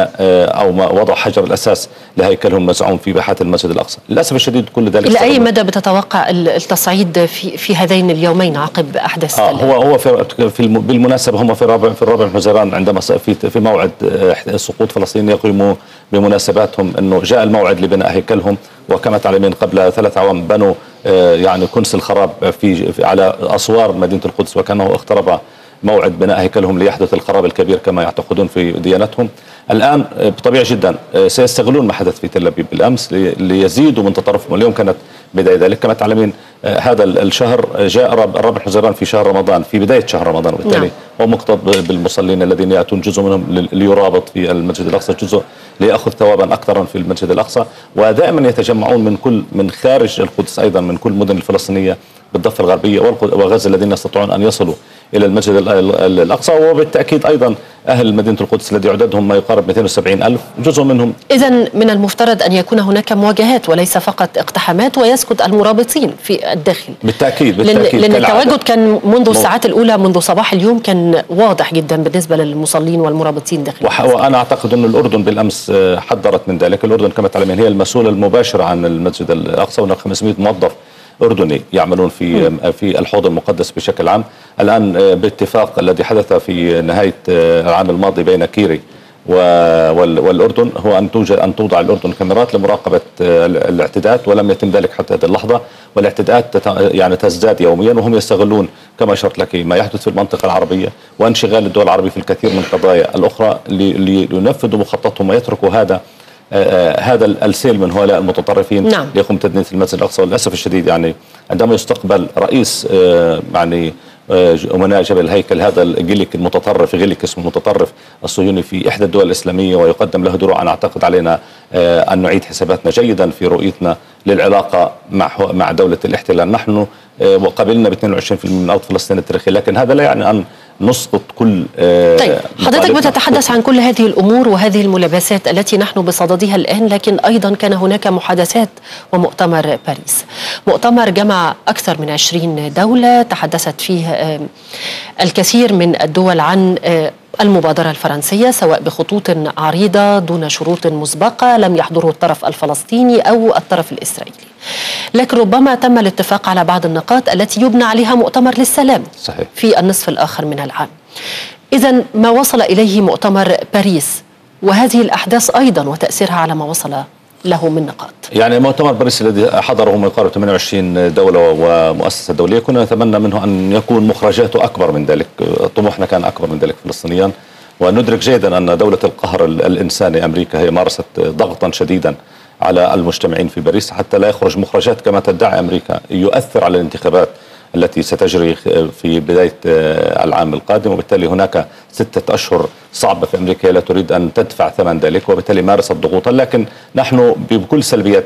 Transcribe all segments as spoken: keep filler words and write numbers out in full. أو وضع حجر الأساس لهيكلهم مزعوم في باحات المسجد الأقصى. للأسف الشديد كل ذلك. إلى أي مدى بتتوقع التصعيد في في هذين اليومين عقب أحداث؟ آه هو هو في, في بالمناسبة هم في الرابع في الرابع من حزيران عندما في في موعد سقوط فلسطين يقيموا بمناسباتهم أنه جاء الموعد لبناء هيكلهم، وكما تعلمين قبل ثلاث أعوام بنوا يعني كنس الخراب في على أسوار مدينة القدس، وكأنه اقترب موعد بناء هيكلهم ليحدث الخراب الكبير كما يعتقدون في ديانتهم. الآن بطبيعة جدا سيستغلون ما حدث في تل أبيب بالأمس ليزيدوا من تطرفهم. اليوم كانت بداية ذلك، كما تعلمين هذا الشهر جاء الرابع حزيران في شهر رمضان، في بداية شهر رمضان، وبالتالي هو مقتضى بالمصلين الذين يأتون جزء منهم ليرابط في المسجد الأقصى، جزء ليأخذ ثوابا أكثر في المسجد الأقصى، ودائما يتجمعون من كل من خارج القدس أيضا من كل المدن الفلسطينية بالضفة الغربية وغزة الذين يستطيعون أن يصلوا إلى المسجد الأقصى، وبالتأكيد أيضا أهل مدينة القدس الذي عددهم ما يقارب مئتين وسبعين ألف جزء منهم. إذا من المفترض أن يكون هناك مواجهات وليس فقط اقتحامات ويسكت المرابطين في الداخل. بالتأكيد, بالتأكيد لأن التواجد كان منذ الساعات الأولى منذ صباح اليوم كان واضح جدا بالنسبة للمصلين والمرابطين داخل. وأنا أعتقد أن الأردن بالأمس حذرت من ذلك. الأردن كما تعلمين هي المسؤولة المباشرة عن المسجد الأقصى، هناك خمسمئة موظف أردني يعملون في في الحوض المقدس بشكل عام. الآن باتفاق الذي حدث في نهاية العام الماضي بين كيري والأردن هو أن توجد أن توضع الأردن كاميرات لمراقبة الاعتداءات، ولم يتم ذلك حتى هذه اللحظة، والاعتداءات يعني تزداد يوميا، وهم يستغلون كما أشرت لك ما يحدث في المنطقة العربية وانشغال الدول العربية في الكثير من القضايا الأخرى لينفذوا مخططهم ويتركوا هذا آه هذا السيل من هؤلاء المتطرفين. نعم. ليقوم تدنية المسجد الأقصى. وللأسف الشديد يعني عندما يستقبل رئيس آه يعني آه أمناء جبل هيكل هذا الجليك المتطرف، جليك اسمه المتطرف الصهيوني في إحدى الدول الإسلامية، ويقدم له دروع، أنا أعتقد علينا آه أن نعيد حساباتنا جيدا في رؤيتنا للعلاقة مع مع دولة الاحتلال. نحن آه وقابلنا ب اثنين وعشرين بالمئة من أرض فلسطين التاريخية، لكن هذا لا يعني أن نسقط كل. طيب حضرتك بتتحدث عن كل هذه الأمور وهذه الملابسات التي نحن بصددها الآن، لكن أيضا كان هناك محادثات ومؤتمر باريس، مؤتمر جمع أكثر من عشرين دولة تحدثت فيه الكثير من الدول عن المبادرة الفرنسية سواء بخطوط عريضة دون شروط مسبقة لم يحضره الطرف الفلسطيني أو الطرف الإسرائيلي، لكن ربما تم الاتفاق على بعض النقاط التي يبنى عليها مؤتمر للسلام. صحيح. في النصف الآخر من العام. إذن ما وصل إليه مؤتمر باريس وهذه الأحداث أيضا وتأثيرها على ما وصل له من نقاط. يعني مؤتمر باريس الذي حضره ما يقارب ثمانية وعشرين دولة ومؤسسة دولية، كنا نتمنى منه أن يكون مخرجاته أكبر من ذلك، طموحنا كان أكبر من ذلك فلسطينيا، وندرك جيدا أن دولة القهر الإنساني أمريكا هي مارست ضغطا شديدا على المجتمعين في باريس حتى لا يخرج مخرجات كما تدعي أمريكا يؤثر على الانتخابات التي ستجري في بداية العام القادم، وبالتالي هناك ستة أشهر صعبة في أمريكا لا تريد أن تدفع ثمن ذلك، وبالتالي مارست ضغوطا، لكن نحن بكل سلبية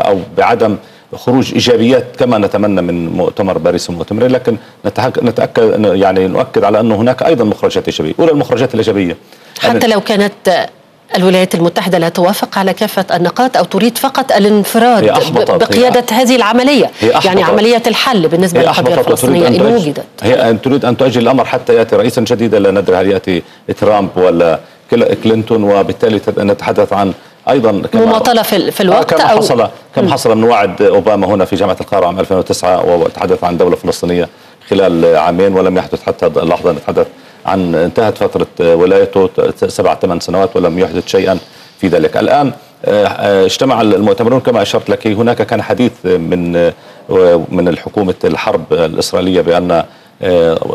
أو بعدم خروج إيجابيات كما نتمنى من مؤتمر باريس ومؤتمرين، لكن نتأكد يعني نؤكد على أنه هناك أيضا مخرجات إيجابية. أولى المخرجات الإيجابية حتى لو كانت الولايات المتحدة لا توافق على كافة النقاط أو تريد فقط الانفراد بقيادة هذه العملية، يعني عملية الحل بالنسبة للقضية الفلسطينية إن وجدت. هي أن تريد أن تؤجل الأمر حتى يأتي رئيسا جديدا، لا ندري هل يأتي ترامب ولا كلينتون، وبالتالي نتحدث عن أيضا مماطلة في الوقت. كما أو حصل كما حصل من وعد أوباما هنا في جامعة القاهرة عام ألفين وتسعة وتحدث عن دولة فلسطينية خلال عامين، ولم يحدث حتى اللحظة. نتحدث عن انتهت فترة ولايته سبع ثمان سنوات ولم يحدث شيئا في ذلك. الآن اجتمع المؤتمرون كما أشرت لك، هناك كان حديث من من الحكومة الحرب الإسرائيلية بأن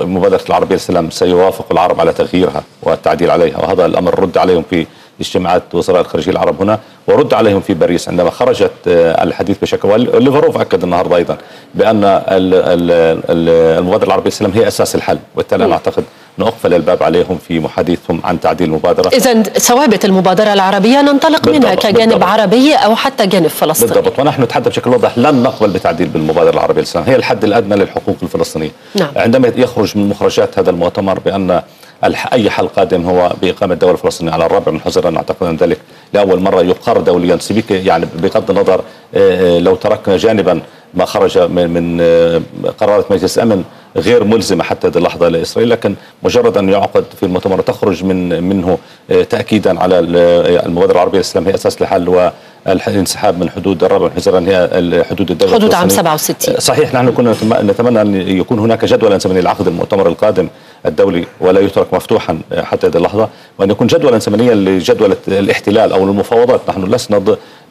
مبادرة العربية للسلام سيوافق العرب على تغييرها والتعديل عليها، وهذا الأمر رد عليهم في اجتماعات وزراء الخارجية العرب هنا، ورد عليهم في باريس عندما خرجت الحديث بشكل. وليفروف أكد النهارده أيضا بأن المبادرة العربية للسلام هي أساس الحل، وبالتالي أنا أعتقد نقفل الباب عليهم في محادثهم عن تعديل المبادرة. إذن ثوابت المبادرة العربية ننطلق منها كجانب بالضبط. عربي أو حتى جانب فلسطيني بالضبط. ونحن نتحدث بشكل واضح، لن نقبل بتعديل بالمبادرة العربية للسلام، هي الحد الأدنى للحقوق الفلسطينية. نعم. عندما يخرج من مخرجات هذا المؤتمر بأن أي حل قادم هو بإقامة دولة فلسطينية على الرابع من حزيران، أعتقد أن ذلك لأول مرة يقر دوليا سبيك، يعني بغض النظر لو تركنا جانبا ما خرج من قرارات مجلس الأمن غير ملزمه حتى هذه اللحظه لاسرائيل، لكن مجرد ان يعقد في المؤتمر تخرج من منه تاكيدا على المبادره العربيه للسلام هي اساس الحل والانسحاب من حدود الرابع حزيران هي حدود الدوله حدود عام سبعة وستين. صحيح، نحن كنا نتمنى ان يكون هناك جدولا زمنيا لعقد المؤتمر القادم الدولي ولا يترك مفتوحا حتى هذه اللحظه، وان يكون جدولا زمنيا لجدول الاحتلال او المفاوضات. نحن لسنا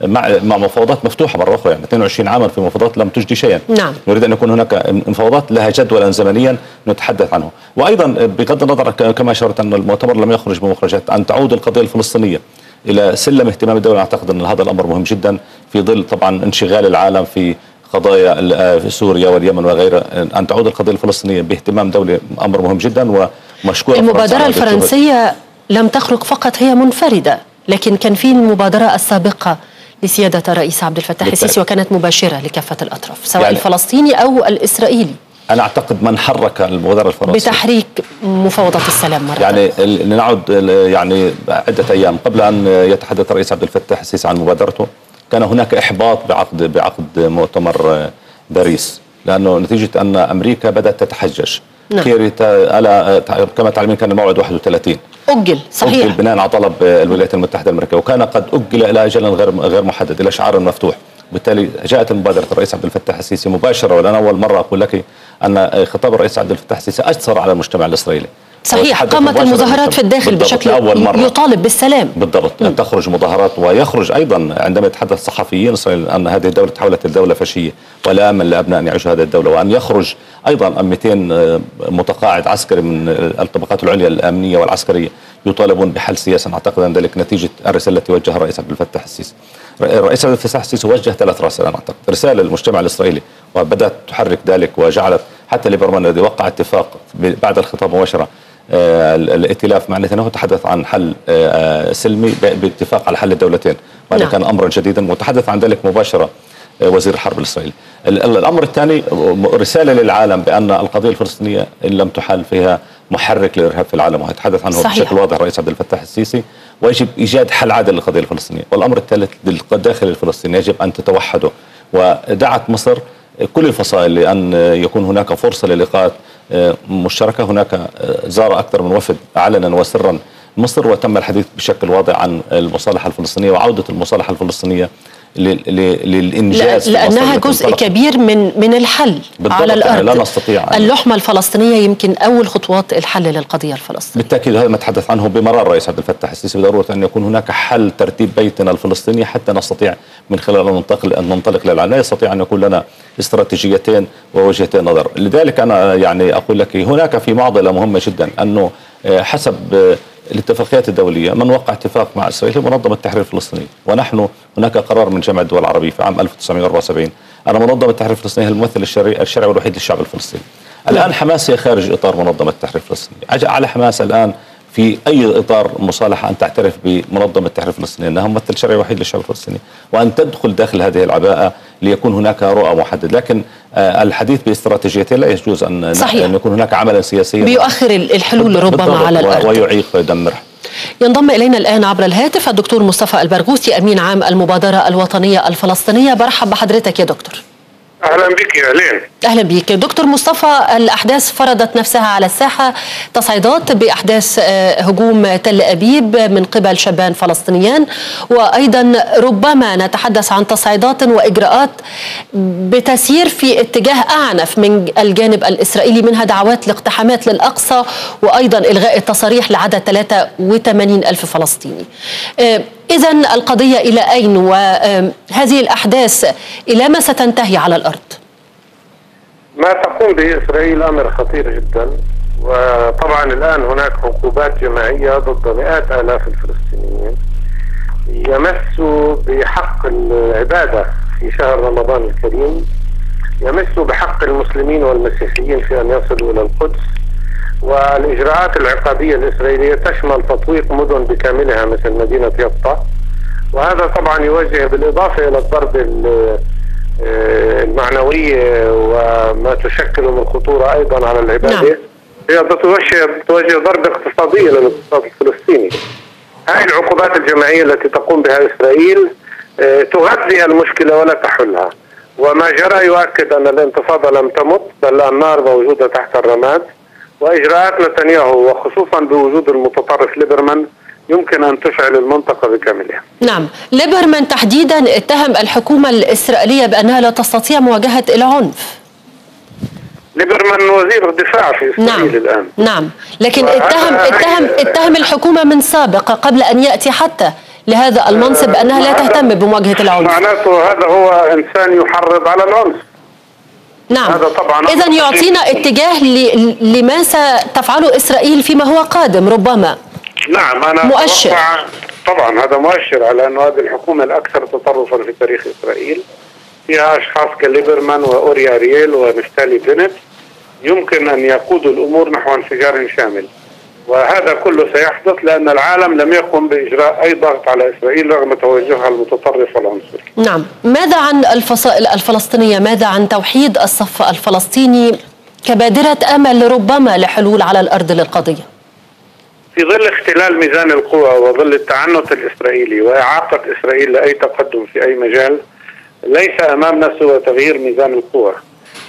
مع مع مفاوضات مفتوحه مره اخرى، يعني اثنين وعشرين عاما في مفاوضات لم تجدي شيئا. نعم، نريد ان يكون هناك مفاوضات لها جدولا زمنيا نتحدث عنه. وايضا بغض النظر كما اشرت ان المؤتمر لم يخرج بمخرجات، ان تعود القضيه الفلسطينيه الى سلم اهتمام الدوله. اعتقد ان هذا الامر مهم جدا في ظل طبعا انشغال العالم في قضايا في سوريا واليمن وغيرها. ان تعود القضيه الفلسطينيه باهتمام دولي امر مهم جدا، ومشكور المبادره الفرنسيه لم تخرج فقط هي منفرده، لكن كان في المبادره السابقه لسيادة الرئيس عبد الفتاح السيسي وكانت مباشرة لكافة الأطراف سواء يعني الفلسطيني أو الإسرائيلي. أنا أعتقد من حرك المبادرة الفرنسية بتحريك مفاوضات السلام مرة يعني لنعد يعني عدة أيام قبل أن يتحدث الرئيس عبد الفتاح السيسي عن مبادرته كان هناك إحباط بعقد بعقد مؤتمر باريس، لأنه نتيجة أن أمريكا بدأت تتحجج. نعم. كيري كما تعلمين كان الموعد واحد وثلاثين، أجل صحيح، أجل بناء على طلب الولايات المتحدة الأمريكية، وكان قد أجل إلى أجل غير غير محدد، إلى شعار مفتوح. وبالتالي جاءت مبادرة الرئيس عبد الفتاح السيسي مباشرة، وأنا أول مرة أقول لك أن خطاب الرئيس عبد الفتاح السيسي أثر على المجتمع الإسرائيلي. صحيح، قامت المظاهرات في الداخل بشكل يطالب بالسلام بالضبط. أن تخرج مظاهرات ويخرج أيضا عندما يتحدث صحفيين إسرائيل أن هذه الدولة تحولت لدولة فاشية ولا أمل لأبناء أن يعيشوا هذه الدولة، وأن يخرج أيضا مئتين متقاعد عسكري من الطبقات العليا الأمنية والعسكرية يطالبون بحل سياسي. أعتقد أن ذلك نتيجة الرسالة التي وجهها الرئيس عبد الفتاح السيسي. الرئيس عبد الفتاح السيسي وجه ثلاث رسائل أنا أعتقد، رسالة للمجتمع الإسرائيلي وبدأت تحرك ذلك، وجعلت حتى ليبرمان الذي وقع اتفاق بعد الخطاب مباشرة آه الائتلاف مع نتنياهو تحدث عن حل آه سلمي باتفاق على حل الدولتين، وهذا كان امرا جديدا وتحدث عن ذلك مباشره آه وزير الحرب الاسرائيلي. الامر الثاني رساله للعالم بان القضيه الفلسطينيه ان لم تحل فيها محرك للارهاب في العالم، ويتحدث عنه صحيح. بشكل واضح الرئيس عبد الفتاح السيسي، ويجب ايجاد حل عادل للقضيه الفلسطينيه. والامر الثالث للداخل الفلسطيني يجب ان تتوحدوا، ودعت مصر كل الفصائل لأن يكون هناك فرصة للقاءات مشتركة. هناك زار أكثر من وفد علنا وسرا مصر، وتم الحديث بشكل واضح عن المصالحة الفلسطينية وعودة المصالحة الفلسطينية للإنجاز، لأنها جزء كبير من من الحل على الأرض. لا نستطيع اللحمة الفلسطينية يمكن أول خطوات الحل للقضية الفلسطينية بالتأكيد. هذا ما تحدث عنه بمرار الرئيس عبد الفتاح السيسي، بضرورة أن يكون هناك حل ترتيب بيتنا الفلسطيني حتى نستطيع من خلاله ننطلق أن ننطلق للعالم. لا يستطيع أن يكون لنا استراتيجيتين ووجهتين نظر. لذلك أنا يعني أقول لك هناك في معضلة مهمة جدا، أنه حسب الاتفاقيات الدولية من وقع اتفاق مع إسرائيل منظمة التحرير الفلسطينية، ونحن هناك قرار من جامعة الدول العربية في عام ألف وتسعمئة وأربعة وسبعين أن منظمة التحرير الفلسطينية هي الممثل الشرعي الشرعي الوحيد للشعب الفلسطيني. الآن حماس هي خارج إطار منظمة التحرير الفلسطينية، على حماس الآن في أي إطار مصالحة أن تعترف بمنظمة التحرير الفلسطينية أنها ممثل الشرعي الوحيد للشعب الفلسطيني، وأن تدخل داخل هذه العباءة ليكون هناك رؤى محدد. لكن الحديث باستراتيجيتين لا يجوز أن, أن يكون هناك عملا سياسيا بيؤخر الحلول ربما على الأرض ويعيق ويدمر. ينضم إلينا الآن عبر الهاتف الدكتور مصطفى البرغوثي أمين عام المبادرة الوطنية الفلسطينية. برحب بحضرتك يا دكتور. أهلا بك يا أهلين. أهلا بك دكتور مصطفى. الأحداث فرضت نفسها على الساحة، تصعيدات بأحداث هجوم تل أبيب من قبل شابان فلسطينيان، وأيضا ربما نتحدث عن تصعيدات وإجراءات بتسير في اتجاه أعنف من الجانب الإسرائيلي، منها دعوات لاقتحامات للأقصى وأيضا إلغاء التصاريح لعدد ثلاثة وثمانين ألف فلسطيني. إذا القضية إلى أين، وهذه الأحداث إلى ما ستنتهي على الأرض؟ ما تقوم به إسرائيل أمر خطير جدا، وطبعا الآن هناك عقوبات جماعية ضد مئات آلاف الفلسطينيين، يمس بحق العبادة في شهر رمضان الكريم، يمس بحق المسلمين والمسيحيين في أن يصلوا إلى القدس. والإجراءات العقابية الإسرائيلية تشمل تطويق مدن بكاملها مثل مدينة يطا، وهذا طبعا يوجه بالإضافة إلى الضرب المعنوية وما تشكل من خطورة أيضا على العبادة. هي توجه توجه ضربة اقتصادية للاقتصاد الفلسطيني. هذه العقوبات الجماعية التي تقوم بها إسرائيل تغذي المشكلة ولا تحلها. وما جرى يؤكد أن الانتفاضة لم تمت، بل النار موجودة تحت الرماد، وإجراءات نتنياهو وخصوصا بوجود المتطرف ليبرمان يمكن أن تشعل المنطقة بكاملها. نعم، ليبرمان تحديدا اتهم الحكومة الإسرائيلية بأنها لا تستطيع مواجهة العنف. ليبرمان وزير الدفاع في إسرائيل. نعم. الآن. نعم، لكن اتهم اتهم اتهم الحكومة من سابق قبل أن يأتي حتى لهذا المنصب بأنها لا تهتم بمواجهة العنف. معناته هذا هو إنسان يحرض على العنف. نعم. هذا طبعا إذن يعطينا اتجاه لما ستفعله إسرائيل فيما هو قادم ربما. نعم، أنا مؤشر طبعا، هذا مؤشر على أن هذه الحكومة الأكثر تطرفا في تاريخ إسرائيل فيها أشخاص كليبرمان وأوري أرييل ونفتالي بنت يمكن أن يقودوا الأمور نحو انفجار شامل، وهذا كله سيحدث لأن العالم لم يقم بإجراء أي ضغط على إسرائيل رغم توجهها المتطرف والعنصري. نعم، ماذا عن الفصائل الفلسطينية؟ ماذا عن توحيد الصف الفلسطيني كبادرة أمل ربما لحلول على الأرض للقضية؟ في ظل اختلال ميزان القوى وظل التعنت الإسرائيلي وإعاقة إسرائيل لأي تقدم في أي مجال، ليس أمامنا سوى تغيير ميزان القوى،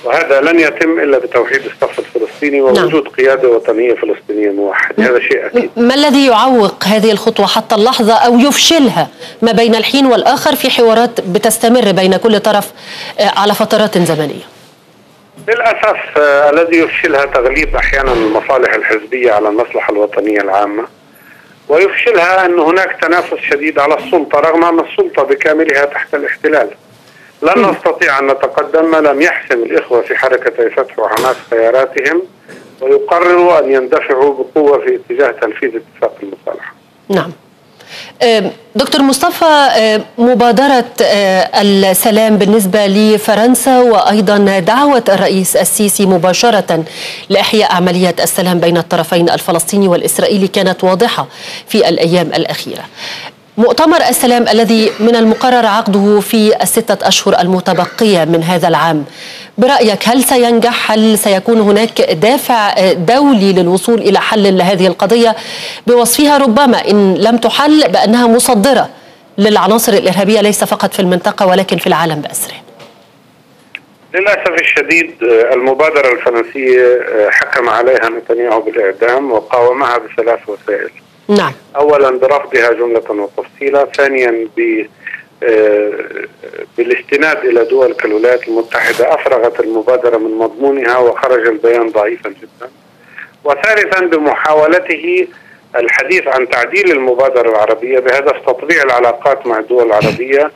وهذا لن يتم إلا بتوحيد الصف الفلسطيني ووجود قيادة وطنية فلسطينية موحدة، هذا شيء أكيد. ما الذي يعوق هذه الخطوة حتى اللحظة أو يفشلها ما بين الحين والآخر في حوارات بتستمر بين كل طرف على فترات زمنية؟ للأسف الذي يفشلها تغليب أحيانا المصالح الحزبية على المصلحة الوطنية العامة، ويفشلها أن هناك تنافس شديد على السلطة رغم أن السلطة بكاملها تحت الاحتلال. لن نستطيع أن نتقدم ما لم يحسم الإخوة في حركتي فتح وحماس خياراتهم ويقرروا أن يندفعوا بقوة في اتجاه تنفيذ اتفاق المصالحة. نعم. دكتور مصطفى، مبادرة السلام بالنسبة لفرنسا وأيضا دعوة الرئيس السيسي مباشرة لإحياء عملية السلام بين الطرفين الفلسطيني والإسرائيلي كانت واضحة في الأيام الأخيرة. مؤتمر السلام الذي من المقرر عقده في الستة أشهر المتبقية من هذا العام، برأيك هل سينجح؟ هل سيكون هناك دافع دولي للوصول إلى حل لهذه القضية بوصفها ربما إن لم تحل بأنها مصدرة للعناصر الإرهابية ليس فقط في المنطقة ولكن في العالم بأسره؟ للأسف الشديد المبادرة الفرنسية حكم عليها نتنياهو بالإعدام وقاومها بثلاث وسائل. نعم. أولا برفضها جملة وتفصيلا، ثانيا ب بالاستناد إلى دول كالولايات المتحدة أفرغت المبادرة من مضمونها وخرج البيان ضعيفا جدا، وثالثا بمحاولته الحديث عن تعديل المبادرة العربية بهدف تطبيع العلاقات مع الدول العربية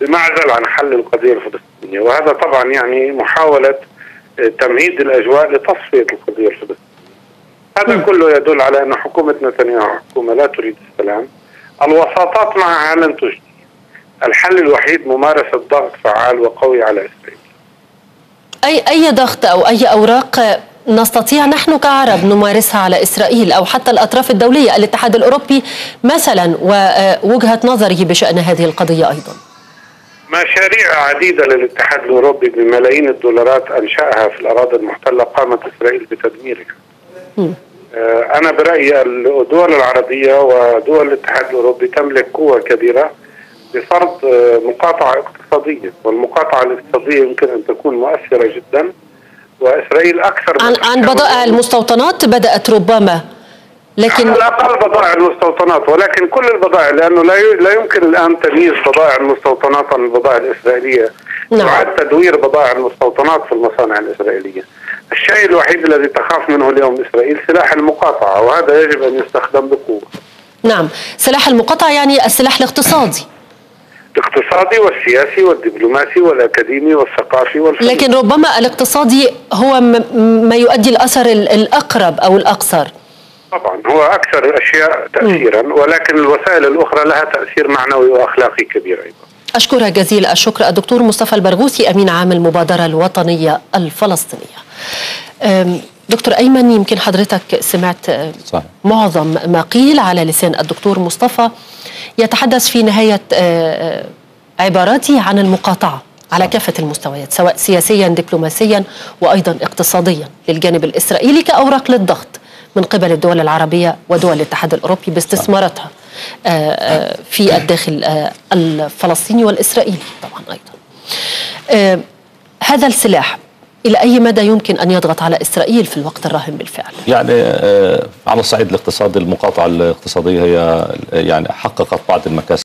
بمعزل عن حل القضية الفلسطينية، وهذا طبعا يعني محاولة تمهيد الأجواء لتصفية القضية الفلسطينية. هذا كله يدل على أن حكومة نتنياهو حكومة لا تريد السلام، الوساطات معها لن تجدي، الحل الوحيد ممارسة ضغط فعال وقوي على إسرائيل. أي أي ضغط أو أي أوراق نستطيع نحن كعرب نمارسها على إسرائيل أو حتى الأطراف الدولية، الاتحاد الأوروبي مثلا ووجهة نظره بشأن هذه القضية أيضا؟ مشاريع عديدة للاتحاد الأوروبي بملايين الدولارات أنشأها في الأراضي المحتلة قامت إسرائيل بتدميرها. م. أنا برأيي الدول العربية ودول الاتحاد الأوروبي تملك قوة كبيرة بفرض مقاطعة اقتصادية، والمقاطعة الاقتصادية يمكن أن تكون مؤثرة جدا، وإسرائيل أكثر عن, عن بضائع المستوطنات بدأت ربما، لكن على الأقل بضائع المستوطنات، ولكن كل البضائع، لأنه لا يمكن الآن تمييز بضائع المستوطنات عن البضائع الإسرائيلية. نعم. وعد تدوير بضائع المستوطنات في المصانع الإسرائيلية. الشيء الوحيد الذي تخاف منه اليوم إسرائيل سلاح المقاطعة، وهذا يجب أن يستخدم بقوة. نعم، سلاح المقاطعة يعني السلاح الاقتصادي. الاقتصادي والسياسي والدبلوماسي والأكاديمي والثقافي والفني. لكن ربما الاقتصادي هو ما يؤدي الأثر الأقرب أو الأقصر. طبعا هو أكثر الأشياء تأثيرا، ولكن الوسائل الأخرى لها تأثير معنوي وأخلاقي كبير أيضا. أشكرك جزيل الشكر الدكتور مصطفى البرغوثي، أمين عام المبادرة الوطنية الفلسطينية. دكتور أيمن، يمكن حضرتك سمعت صح. معظم ما قيل على لسان الدكتور مصطفى، يتحدث في نهاية عباراته عن المقاطعة على كافة المستويات سواء سياسيا دبلوماسيا وأيضا اقتصاديا للجانب الإسرائيلي كأوراق للضغط من قبل الدول العربية ودول الاتحاد الأوروبي باستثماراتها في الداخل الفلسطيني والإسرائيلي طبعا أيضا. آه هذا السلاح إلى أي مدى يمكن أن يضغط على إسرائيل في الوقت الراهن بالفعل؟ يعني آه على الصعيد الاقتصادي، المقاطعة الاقتصادية هي يعني حققت بعض المكاسب.